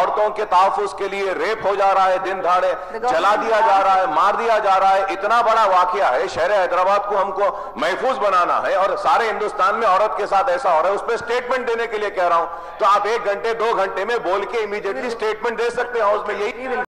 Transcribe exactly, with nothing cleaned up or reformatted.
औरतों के तहफ़्फ़ुज़ के लिए रेप हो जा रहा है, दिन दहाड़े जला दिया जा रहा है, मार दिया जा रहा है। इतना बड़ा वाकया है, शहर हैदराबाद को हमको महफूज बनाना है और सारे हिंदुस्तान में औरत के साथ ऐसा हो रहा है, उस पर स्टेटमेंट देने के लिए कह रहा हूं। तो आप एक घंटे दो घंटे में बोल के इमीडिएटली स्टेटमेंट दे सकते हैं हाउस में, यही